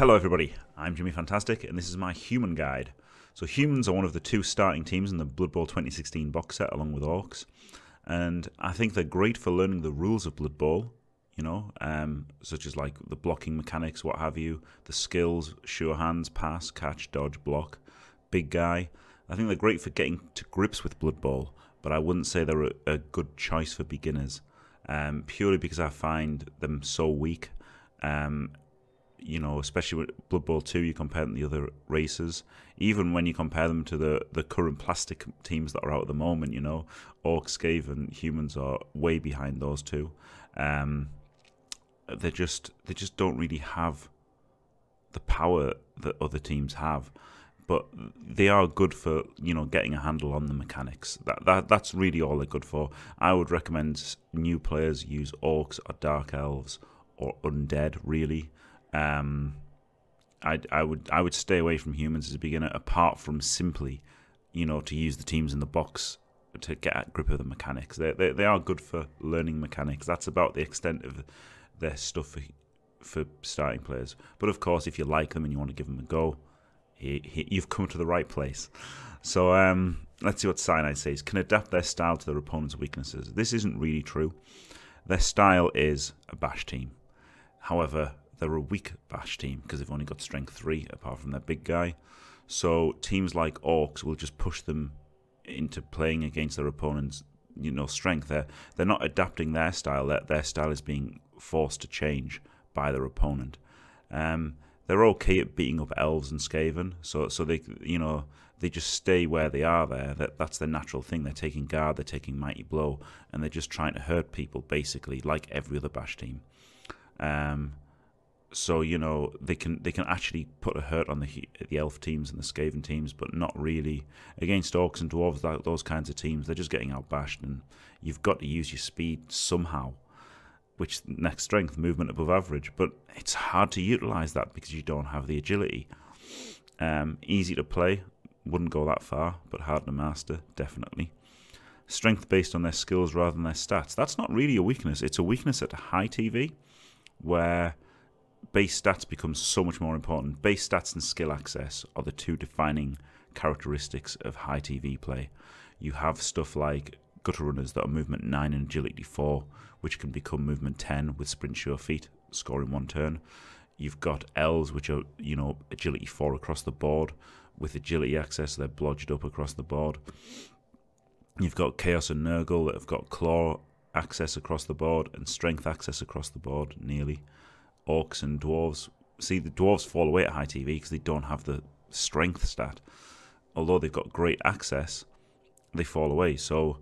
Hello everybody, I'm Jimmy Fantastic and this is my human guide. So humans are one of the two starting teams in the Blood Bowl 2016 box set along with orcs. And I think they're great for learning the rules of Blood Bowl, you know, such as like the blocking mechanics, what have you, the skills, sure hands, pass, catch, dodge, block, big guy. I think they're great for getting to grips with Blood Bowl, but I wouldn't say they're a good choice for beginners, purely because I find them so weak. You know, especially with Blood Bowl 2, you compare them to the other races. Even when you compare them to the current plastic teams that are out at the moment, you know, orcs, skaven, humans are way behind those two. They just don't really have the power that other teams have. But they are good for, you know, getting a handle on the mechanics. That's really all they're good for. I would recommend new players use orcs or dark elves or undead, really. I would stay away from humans as a beginner, apart from simply, you know, to use the teams in the box to get a grip of the mechanics. They are good for learning mechanics. That's about the extent of their stuff for starting players. But of course, if you like them and you want to give them a go, you've come to the right place. So let's see what Cyanide says. Can adapt their style to their opponent's weaknesses. This isn't really true. Their style is a bash team. However, they're a weak bash team because they've only got strength 3 apart from their big guy. So teams like orcs will just push them into playing against their opponent's, you know, strength. They're not adapting their style. Their style is being forced to change by their opponent. They're okay at beating up elves and skaven, so they, you know, they just stay where they are there. That's their natural thing. They're taking guard, they're taking mighty blow, and they're just trying to hurt people basically, like every other bash team. So, you know, they can actually put a hurt on the elf teams and the skaven teams, but not really against orcs and dwarves. Those kinds of teams, they're just getting outbashed, and you've got to use your speed somehow. Which next strength, movement above average, but it's hard to utilize that because you don't have the agility. Easy to play, wouldn't go that far, but hard to master, definitely. Strength based on their skills rather than their stats. That's not really a weakness. It's a weakness at a high TV, where base stats become so much more important. Base stats and skill access are the two defining characteristics of high TV play. You have stuff like gutter runners that are movement 9 and agility 4, which can become movement 10 with sprint sure feet, scoring 1 turn. You've got elves, which are, you know, agility 4 across the board with agility access, so they're blodged up across the board. You've got chaos and Nurgle that have got claw access across the board and strength access across the board, nearly. Orcs and dwarves, see, the dwarves fall away at high TV because they don't have the strength stat. Although they've got great access, they fall away. So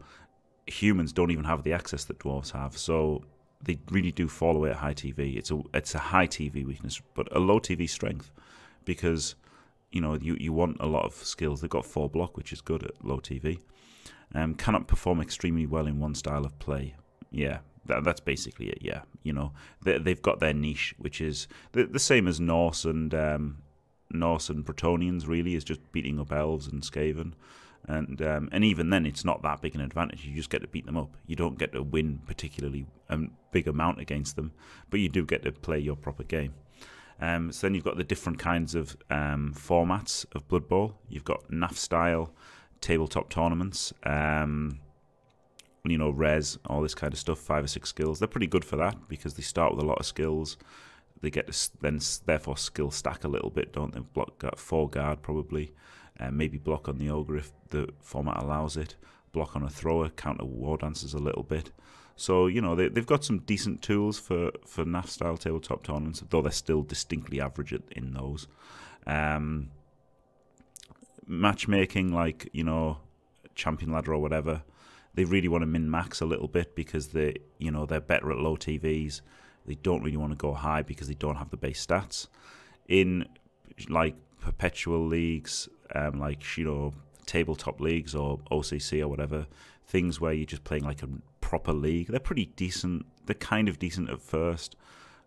humans don't even have the access that dwarves have, so they really do fall away at high TV. It's a high TV weakness, but a low TV strength, because, you know, you want a lot of skills. They've got 4 block, which is good at low TV. Cannot perform extremely well in one style of play. Yeah, that's basically it. Yeah, you know, they've got their niche, which is the same as Norse and Bretonnians. Really, is just beating up elves and skaven, and even then, it's not that big an advantage. You just get to beat them up. You don't get to win particularly a big amount against them, but you do get to play your proper game. So then you've got the different kinds of formats of Blood Bowl. You've got NAF style, tabletop tournaments. You know, res, all this kind of stuff, 5 or 6 skills. They're pretty good for that because they start with a lot of skills. They get to then therefore skill stack a little bit, don't they? Block, 4 guard probably, maybe block on the ogre if the format allows it, block on a thrower, counter war dancers a little bit. So, you know, they've got some decent tools for NAF style tabletop tournaments, though they're still distinctly average in those. Matchmaking, like, you know, champion ladder or whatever. They really want to min-max a little bit because they, you know, they're better at low TVs. They don't really want to go high because they don't have the base stats. In like perpetual leagues, like, you know, tabletop leagues or OCC or whatever, things where you're just playing like a proper league, they're pretty decent. They're kind of decent at first,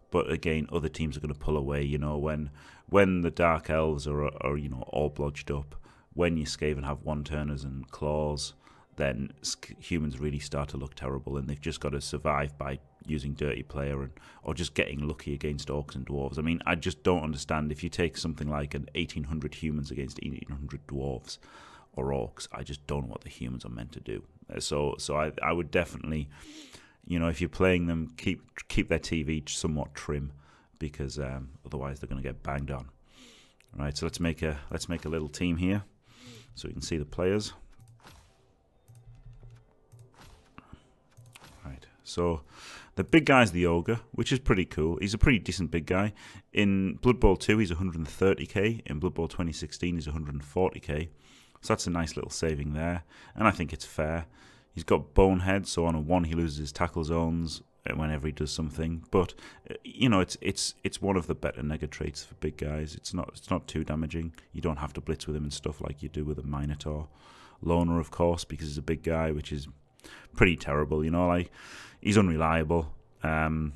but again, other teams are going to pull away. You know, when the dark elves are, you know, all blodged up, when your skaven have 1-turners and claws. then humans really start to look terrible, and they've just got to survive by using dirty play or just getting lucky against orcs and dwarves. I mean, I just don't understand. If you take something like an 1800 humans against 1800 dwarves or orcs, I just don't know what the humans are meant to do. So I would definitely, you know, if you're playing them, keep their TV somewhat trim, because otherwise they're going to get banged on. All right, so let's make a little team here, so you can see the players. Right, so the big guy's the ogre, which is pretty cool. He's a pretty decent big guy. In Blood Bowl 2, he's 130k. In Blood Bowl 2016, he's 140k. So that's a nice little saving there, and I think it's fair. He's got bonehead, so on a 1 he loses his tackle zones whenever he does something. But you know, it's one of the better nega traits for big guys. It's not too damaging. You don't have to blitz with him and stuff like you do with a minotaur. Loner, of course, because he's a big guy, which is pretty terrible. You know, like, he's unreliable. Throw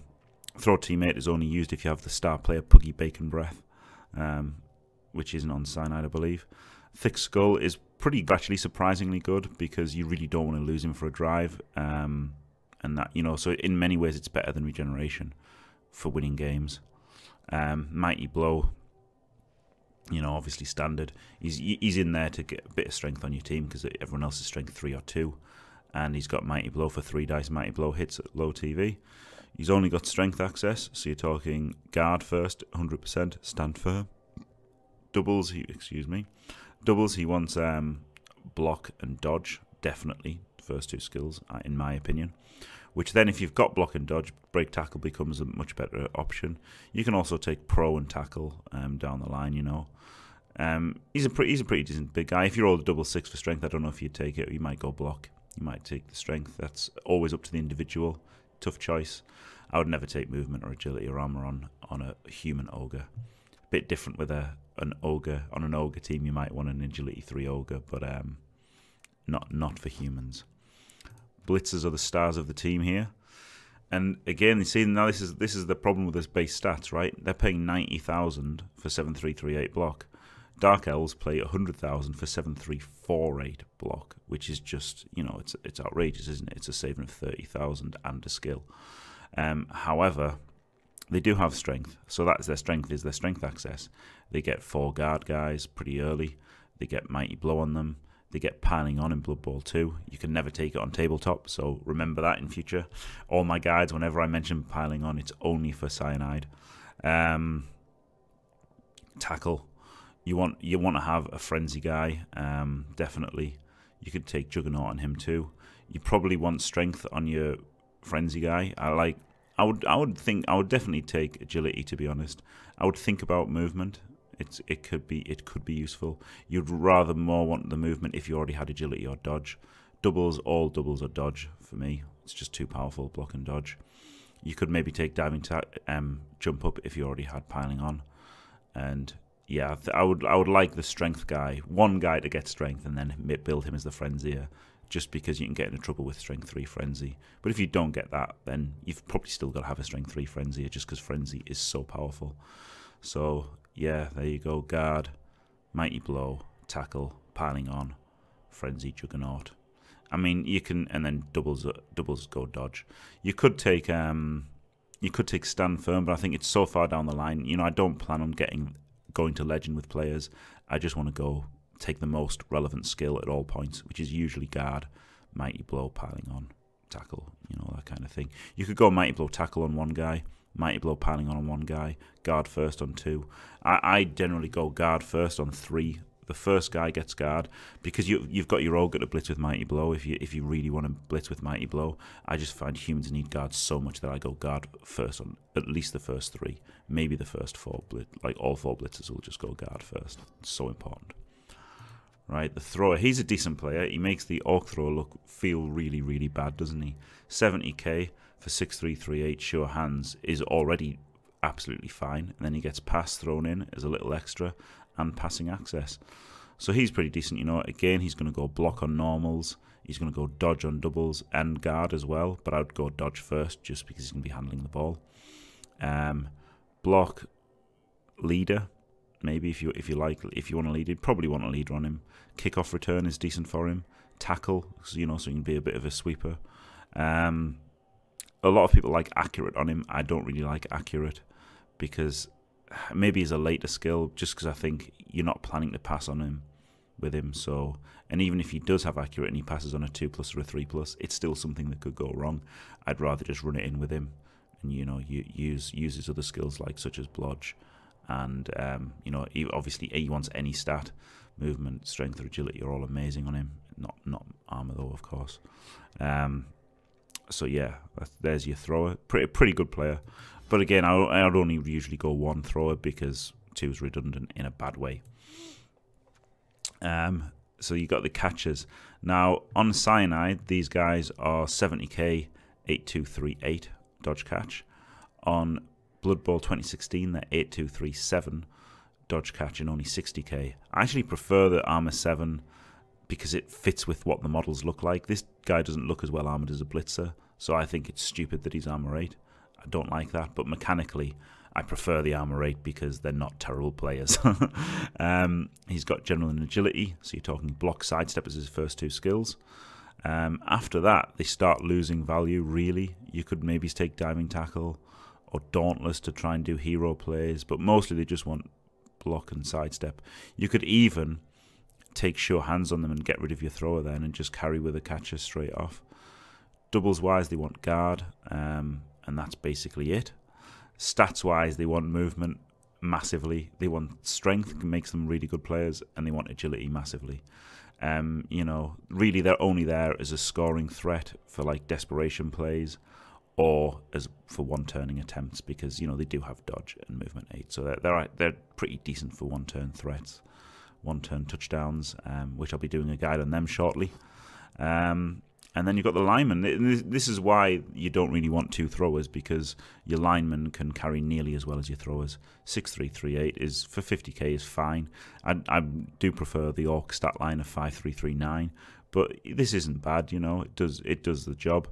teammate is only used if you have the star player Puggy Bacon Breath, which isn't on Cyanide, I believe. Thick Skull is pretty actually surprisingly good, because you really don't want to lose him for a drive, and that, you know, so in many ways it's better than regeneration for winning games. Mighty Blow, you know, obviously standard. He's in there to get a bit of strength on your team, because everyone else is strength 3 or 2, and he's got Mighty Blow for 3 dice. Mighty Blow hits at low TV. He's only got strength access, so you're talking guard first, 100%, stand firm. Doubles, he wants block and dodge, definitely, first 2 skills, in my opinion. Which then, if you've got block and dodge, break tackle becomes a much better option. You can also take pro and tackle down the line, you know. He's a pretty decent big guy. If you roll a double 6 for strength, I don't know if you'd take it. You might go block. You might take the strength. That's always up to the individual. Tough choice. I would never take movement or agility or armor on a human ogre. A bit different with an ogre. On an ogre team, you might want an agility 3 ogre, but not for humans. Blitzers are the stars of the team here, and again, you see, now this is the problem with this base stats, right? They're paying 90,000 for 7.338 block. Dark elves play 100,000 for 7.348 block, which is just, you know, it's outrageous, isn't it? It's a saving of 30,000 and a skill. However, they do have strength, so that's their strength, is their strength access. They get 4 guard guys pretty early. They get Mighty Blow on them. They get panning on in Blood Bowl 2. You can never take it on tabletop, so remember that in future. All my guides, whenever I mention piling on, it's only for Cyanide. Tackle. You want to have a frenzy guy, definitely. You could take Juggernaut on him too. You probably want strength on your frenzy guy. I would definitely take agility, to be honest. I would think about movement. It could be useful. You'd rather more want the movement if you already had agility or dodge. Doubles, all doubles or dodge for me. It's just too powerful, block and dodge. You could maybe take diving jump up if you already had piling on. And yeah, I would like the strength guy. 1 guy to get strength and then build him as the frenzier, just because you can get into trouble with strength 3 frenzy. But if you don't get that, then you've probably still got to have a strength 3 frenzy, just because frenzy is so powerful. So yeah, there you go. Guard, Mighty Blow, tackle, piling on, frenzy, Juggernaut. I mean, you can, and then doubles go dodge. You could take stand firm, but I think it's so far down the line. You know, I don't plan on going to legend with players. I just want to go take the most relevant skill at all points, which is usually guard, Mighty Blow, piling on, tackle, you know, that kind of thing. You could go Mighty Blow tackle on 1 guy, Mighty Blow piling on 1 guy, guard first on 2. I generally go guard first on 3. The first guy gets guard, because you've got your ogre to blitz with Mighty Blow if you really want to blitz with Mighty Blow. I just find humans need guard so much that I go guard first on at least the first 3, maybe the first 4. Like all 4 blitzers will just go guard first. It's so important. Right, the thrower. He's a decent player. He makes the orc thrower feel really, really bad, doesn't he? 70k for 6.338 sure hands is already absolutely fine. And then he gets pass thrown in as a little extra and passing access. So he's pretty decent, you know. Again, he's going to go block on normals. He's going to go dodge on doubles and guard as well. But I would go dodge first, just because he's going to be handling the ball. Block, leader. Maybe if you want to lead, you'd probably want a leader on him. Kickoff return is decent for him. tackle, you know, so he can be a bit of a sweeper. A lot of people like accurate on him. I don't really like accurate because maybe he's a later skill, just because I think you're not planning to pass on him with him. So, and even if he does have accurate and he passes on a 2+ or a 3+, it's still something that could go wrong. I'd rather just run it in with him, and you know, you use his other skills like such as blodge, and you know, he, obviously he wants any stat, movement, strength, or agility are all amazing on him. Not armor though, of course. So yeah, there's your thrower. Pretty good player, but again, I'd only usually go one thrower because two is redundant in a bad way. So you got the catchers. Now on Cyanide, these guys are 70k, 8238 dodge catch. On Blood Bowl 2016, they're 8237 dodge catch and only 60k. I actually prefer the armor 7 because it fits with what the models look like. This guy doesn't look as well armoured as a blitzer, so I think it's stupid that he's armour 8. I don't like that, but mechanically I prefer the armour 8 because they're not terrible players. He's got general and agility, so you're talking block, sidestep as his first two skills. After that, they start losing value, really. You could maybe take diving tackle or dauntless to try and do hero plays, but mostly they just want block and sidestep. You could even take sure hands on them and get rid of your thrower then and just carry with a catcher straight off. Doubles wise, they want guard, and that's basically it. Stats wise, they want movement massively, they want strength, makes them really good players, and they want agility massively. You know, really they're only there as a scoring threat for like desperation plays or as for one turning attempts, because you know, they do have dodge and movement 8, so they're pretty decent for one turn threats, one-turn touchdowns, which I'll be doing a guide on them shortly. And then you've got the linemen. This is why you don't really want two throwers, because your linemen can carry nearly as well as your throwers. 6338 is for 50k is fine. I do prefer the orc stat line of 5339, but this isn't bad. You know, it does the job.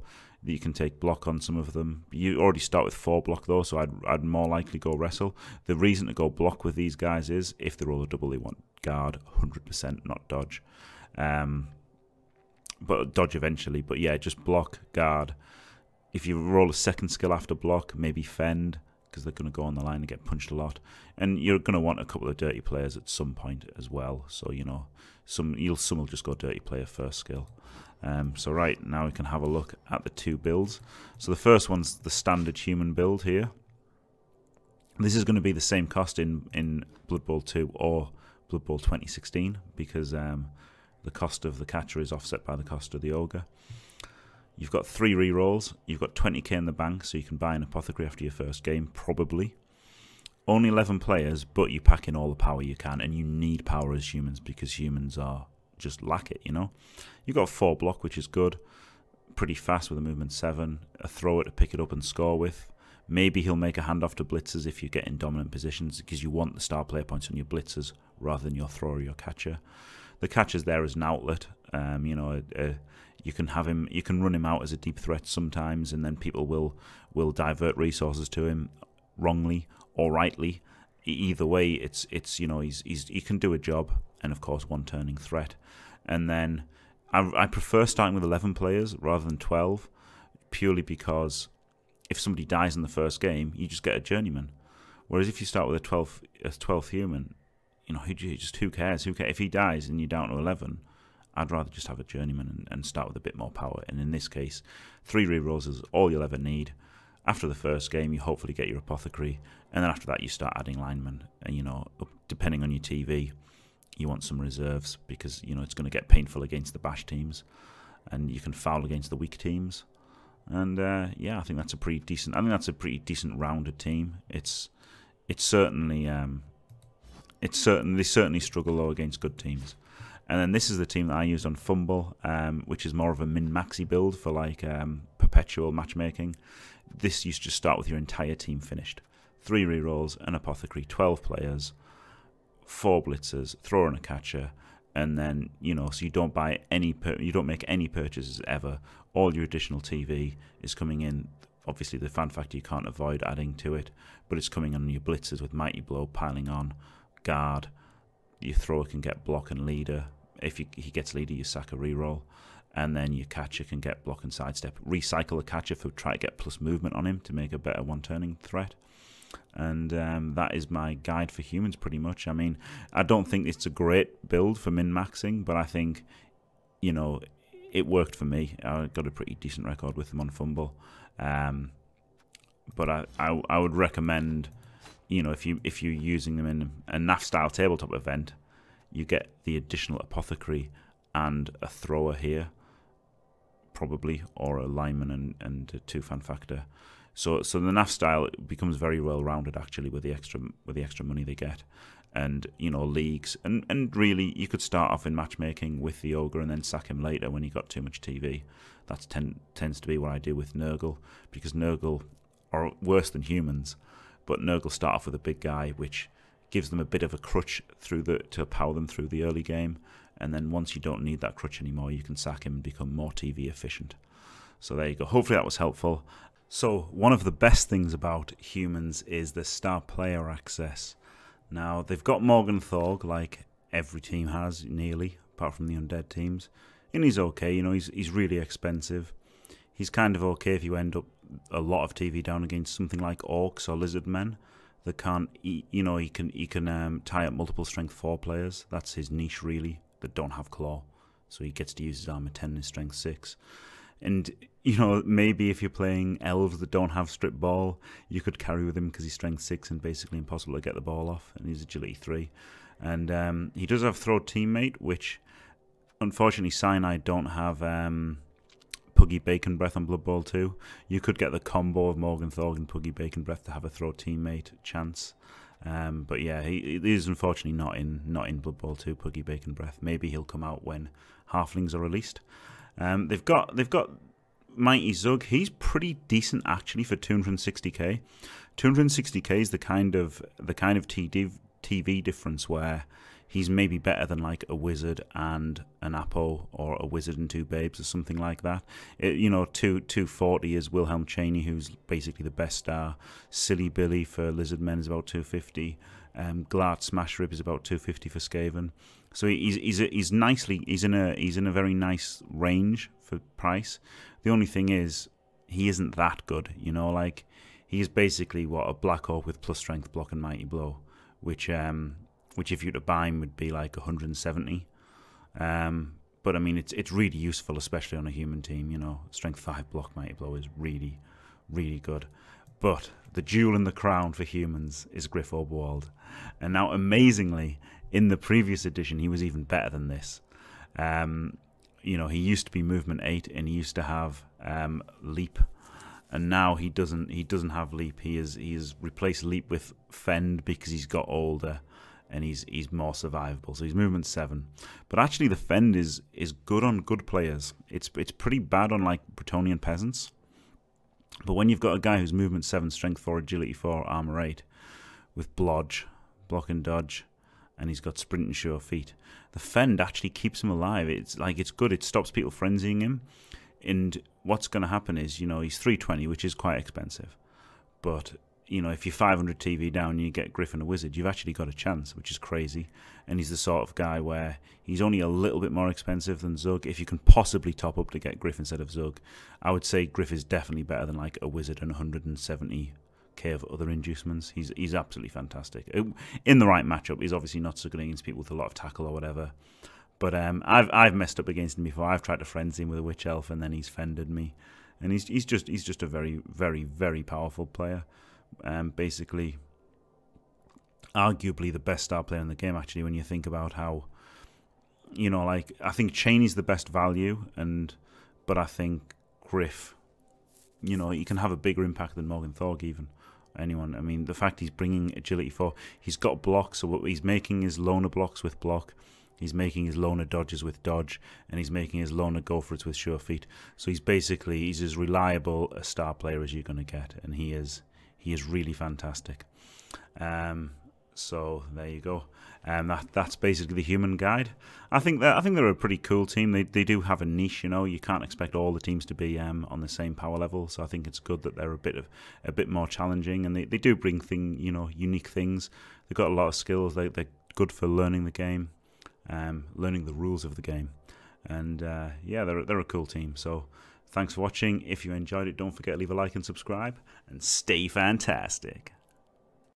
You can take block on some of them. You already start with 4 block though, so I'd more likely go wrestle. The reason to go block with these guys is if they roll a double, they want guard 100%, not dodge, but dodge eventually. But yeah, just block, guard. If you roll a second skill after block, maybe fend, because they're going to go on the line and get punched a lot, and you're going to want a couple of dirty players at some point as well. So you know, some will just go dirty player first skill. So right now we can have a look at the two builds. So the first one's the standard human build here. This is going to be the same cost in Blood Bowl 2 or Blood Bowl 2016, because the cost of the catcher is offset by the cost of the ogre. You've got 3 rerolls. You've got 20k in the bank, so you can buy an apothecary after your first game, probably. Only 11 players, but you pack in all the power you can, and you need power as humans because humans are just lack it, you know. You've got 4 block, which is good. Pretty fast with a movement 7. A thrower to pick it up and score with. Maybe he'll make a handoff to blitzers if you get in dominant positions, because you want the star player points on your blitzers rather than your thrower or your catcher. The catcher's there as an outlet. You know, you can have him, you can run him out as a deep threat sometimes, and then people will divert resources to him wrongly or rightly. Either way, it's you know, he can do a job, and of course one turning threat. And then I prefer starting with 11 players rather than 12, purely because if somebody dies in the first game, you just get a journeyman. Whereas if you start with a 12th human, you know, who cares? Who cares? If he dies and you're down to 11, I'd rather just have a journeyman and start with a bit more power. And in this case, 3 rerolls is all you'll ever need. After the first game, you hopefully get your apothecary, and then after that, you start adding linemen. And you know, depending on your TV, you want some reserves, because you know it's going to get painful against the bash teams, and you can foul against the weak teams. And yeah, I think that's a pretty decent. I think that's a pretty decent rounded team. They certainly struggle though against good teams. And then this is the team that I used on Fumble, which is more of a min-maxi build for like perpetual matchmaking. This used to start with your entire team finished. 3 rerolls, an apothecary, 12 players, 4 blitzers, thrower and a catcher, and then you know, so you don't buy any, you don't make any purchases ever. All your additional TV is coming in. Obviously, the fan factor you can't avoid adding to it, but it's coming on your blitzers with Mighty Blow piling on guard. Your thrower can get block and leader, If he gets leader, you sack a reroll. And then your catcher can get block and sidestep. Recycle a catcher for try to get plus movement on him to make a better one-turning threat. And that is my guide for humans, pretty much. I mean, I don't think it's a great build for min-maxing, but I think, you know, it worked for me. I got a pretty decent record with them on Fumble. But I would recommend, you know, if you're using them in a NAF-style tabletop event, you get the additional apothecary and a thrower here, probably, or a lineman and a 2-fan factor. So the NAF style becomes very well rounded actually with the extra money they get, and you know, leagues and really you could start off in matchmaking with the ogre and then sack him later when he got too much TV. That tends to be what I do with Nurgle, because Nurgle are worse than humans, but Nurgle start off with a big guy which gives them a bit of a crutch through to power them through the early game, and then once you don't need that crutch anymore, you can sack him and become more TV efficient. So there you go. Hopefully that was helpful. So one of the best things about humans is the star player access. Now they've got Morgan Thorg, like every team has nearly, apart from the undead teams, and he's okay. You know, he's really expensive. He's kind of okay if you end up a lot of TV down against something like orcs or lizard men. They can't, you know, he can tie up multiple strength 4 players. That's his niche really. That don't have claw, so he gets to use his armor 10 and his strength 6. And you know, maybe if you're playing elves that don't have strip ball, you could carry with him because he's strength 6 and basically impossible to get the ball off, and he's agility 3. And he does have throw teammate, which unfortunately Cyanide don't have. Puggy Bacon Breath on Blood Bowl 2. You could get the combo of Morgan Thorg and Puggy Bacon Breath to have a throw teammate chance. But yeah, he is unfortunately not in Blood Bowl 2, Puggy Bacon Breath. Maybe he'll come out when halflings are released. They've got Mighty Zug. He's pretty decent actually for 260k. 260k is the kind of TV difference where he's maybe better than like a wizard and an apo, or a wizard and 2 babes, or something like that. You know, 240 is Wilhelm Chaney, who's basically the best star. Silly Billy for lizard men is about 250. Glart Smash Rib is about 250 for skaven. So he's in a very nice range for price. The only thing is he isn't that good. You know, like he's basically what a black orc with plus strength, block and mighty blow, which if you were to buy him would be like 170. But I mean, it's really useful, especially on a human team. You know, strength 5 block mighty blow is really, really good. But the jewel in the crown for humans is Griff Oberwald. And now, amazingly, in the previous edition, he was even better than this. You know, he used to be movement 8, and he used to have leap. And now he doesn't have leap. He has replaced leap with fend because he's got older and he's more survivable. So he's movement 7. But actually the fend is good on good players. It's pretty bad on like Bretonnian peasants. But when you've got a guy who's movement 7, strength 4, agility 4, armor 8 with blodge, block and dodge, and he's got sprint and sure feet, the fend actually keeps him alive. It's like, it's good. It stops people frenzying him. And what's going to happen is, you know, he's 320, which is quite expensive. But, you know, if you're 500 TV down and you get Griffin a wizard, you've actually got a chance, which is crazy. And he's the sort of guy where he's only a little bit more expensive than Zug. If you can possibly top up to get Griff instead of Zug, I would say Griff is definitely better than like a wizard and 170k of other inducements. He's absolutely fantastic. In the right matchup, he's obviously not so good against people with a lot of tackle or whatever. But I've messed up against him before. I've tried to frenzy him with a witch elf, and then he's fended me. And he's just a very, very, very powerful player. Basically, arguably the best star player in the game. Actually, when you think about how, you know, like I think Chaney's the best value, but I think Griff, you know, he can have a bigger impact than Morgan Thorg even. Anyone. I mean, the fact he's bringing agility for, he's got blocks. So what he's making is loner blocks with block. He's making his loner dodges with dodge, and he's making his loner go for it with sure feet. So he's as reliable a star player as you're going to get, and he is really fantastic. So there you go. That's basically the human guide. I think they're a pretty cool team. They do have a niche. You know, you can't expect all the teams to be on the same power level. So I think it's good that they're a bit more challenging, and they do bring unique things. They've got a lot of skills. They're good for learning the game. learning the rules of the game. And yeah, they're a cool team. So thanks for watching. If you enjoyed it, don't forget to leave a like and subscribe, and stay fantastic.